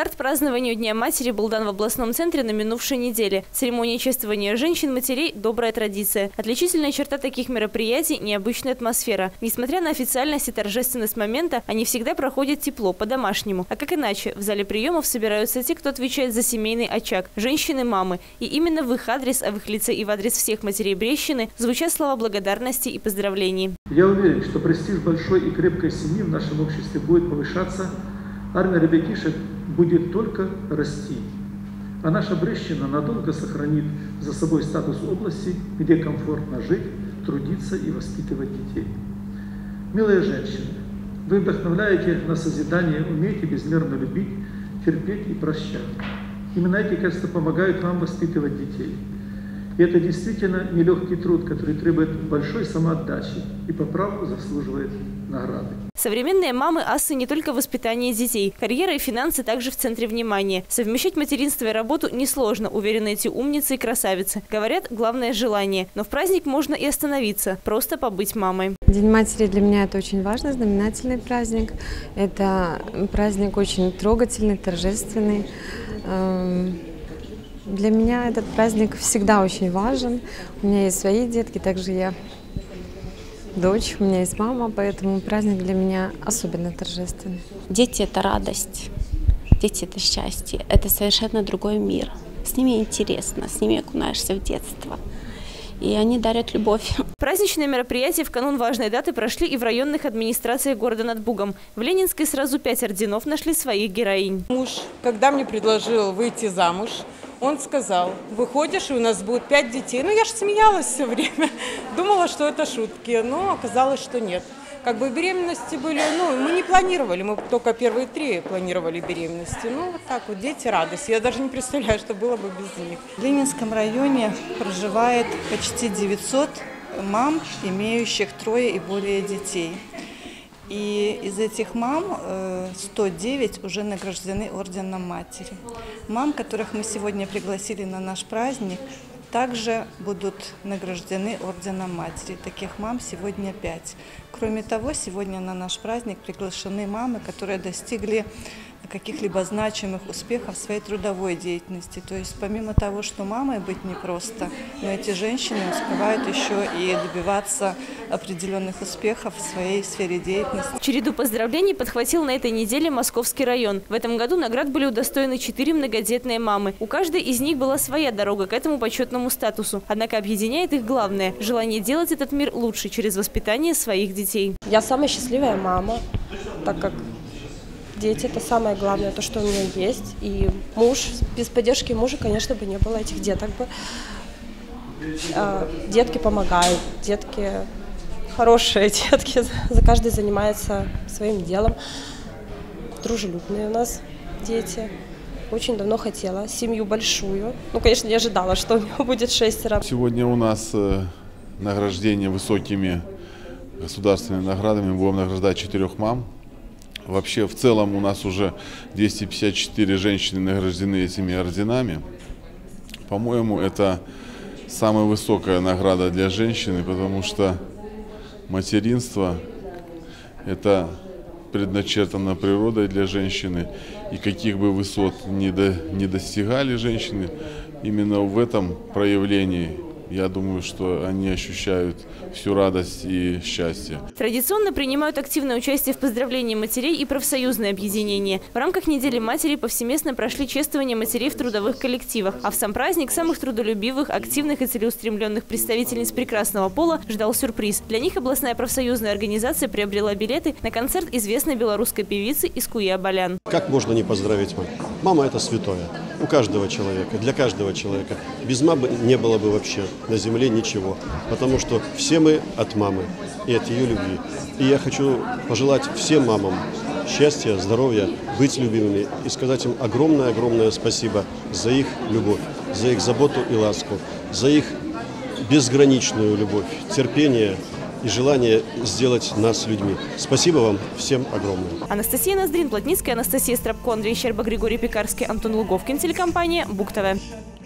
Старт празднованию Дня матери был дан в областном центре на минувшей неделе. Церемония чествования женщин-матерей – добрая традиция. Отличительная черта таких мероприятий – необычная атмосфера. Несмотря на официальность и торжественность момента, они всегда проходят тепло, по-домашнему. А как иначе? В зале приемов собираются те, кто отвечает за семейный очаг – женщины-мамы. И именно в их адрес, а в их лице и в адрес всех матерей Брещины, звучат слова благодарности и поздравлений. Я уверен, что престиж большой и крепкой семьи в нашем обществе будет повышаться. Армия ребятишек будет только расти. А наша Брещина надолго сохранит за собой статус области, где комфортно жить, трудиться и воспитывать детей. Милые женщины, вы вдохновляете на созидание, умеете безмерно любить, терпеть и прощать. Именно эти качества помогают вам воспитывать детей. И это действительно нелегкий труд, который требует большой самоотдачи и по праву заслуживает награды. Современные мамы асы не только в воспитании детей. Карьера и финансы также в центре внимания. Совмещать материнство и работу несложно, уверены эти умницы и красавицы. Говорят, главное желание. Но в праздник можно и остановиться, просто побыть мамой. День матери для меня это очень важный, знаменательный праздник. Это праздник очень трогательный, торжественный. Для меня этот праздник всегда очень важен. У меня есть свои детки, также я дочь, у меня есть мама, поэтому праздник для меня особенно торжественный. Дети – это радость, дети – это счастье, это совершенно другой мир. С ними интересно, с ними окунаешься в детство. И они дарят любовь. Праздничные мероприятия в канун важной даты прошли и в районных администрациях города над Бугом. В Ленинской сразу 5 орденов нашли своих героинь. Муж, когда мне предложил выйти замуж, он сказал: выходишь, и у нас будет 5 детей. Ну, я же смеялась все время, думала, что это шутки, но оказалось, что нет. Как бы беременности были, ну, мы не планировали, мы только первые 3 планировали беременности. Ну, вот так вот, дети радость. Я даже не представляю, что было бы без них. В Ленинском районе проживает почти 900 мам, имеющих 3 и более детей. И из этих мам 109 уже награждены орденом матери. Мам, которых мы сегодня пригласили на наш праздник, также будут награждены орденом матери. Таких мам сегодня 5. Кроме того, сегодня на наш праздник приглашены мамы, которые достигли каких-либо значимых успехов в своей трудовой деятельности. То есть помимо того, что мамой быть непросто, но эти женщины успевают еще и добиваться определенных успехов в своей сфере деятельности. Череду поздравлений подхватил на этой неделе Московский район. В этом году наград были удостоены 4 многодетные мамы. У каждой из них была своя дорога к этому почетному статусу. Однако объединяет их главное – желание делать этот мир лучше через воспитание своих детей. Я самая счастливая мама, так как дети – это самое главное, то, что у меня есть. И муж, без поддержки мужа, конечно, бы не было этих деток бы. Детки помогают, детки хорошие, детки, за каждый занимается своим делом. Дружелюбные у нас дети. Очень давно хотела семью большую. Ну, конечно, не ожидала, что у него будет 6. Сегодня у нас награждение высокими государственными наградами. Мы будем награждать 4 мам. Вообще, в целом у нас уже 254 женщины награждены этими орденами. По-моему, это самая высокая награда для женщины, потому что материнство – это предначертано природой для женщины. И каких бы высот не достигали женщины, именно в этом проявлении – я думаю, что они ощущают всю радость и счастье. Традиционно принимают активное участие в поздравлении матерей и профсоюзные объединения. В рамках недели матери повсеместно прошли чествование матерей в трудовых коллективах. А в сам праздник самых трудолюбивых, активных и целеустремленных представительниц прекрасного пола ждал сюрприз. Для них областная профсоюзная организация приобрела билеты на концерт известной белорусской певицы Искуи Абалян. Как можно не поздравить маму? Мама – это святое. У каждого человека, для каждого человека. Без мамы не было бы вообще на земле ничего, потому что все мы от мамы и от ее любви. И я хочу пожелать всем мамам счастья, здоровья, быть любимыми и сказать им огромное-огромное спасибо за их любовь, за их заботу и ласку, за их безграничную любовь, терпение и желание сделать нас людьми. Спасибо вам всем огромное. Анастасия Ноздрин, Плотницкая, Анастасия Страпко, Андрей Щерба, Григорий Пекарский, Антон Луговкин, телекомпания Буг-ТВ.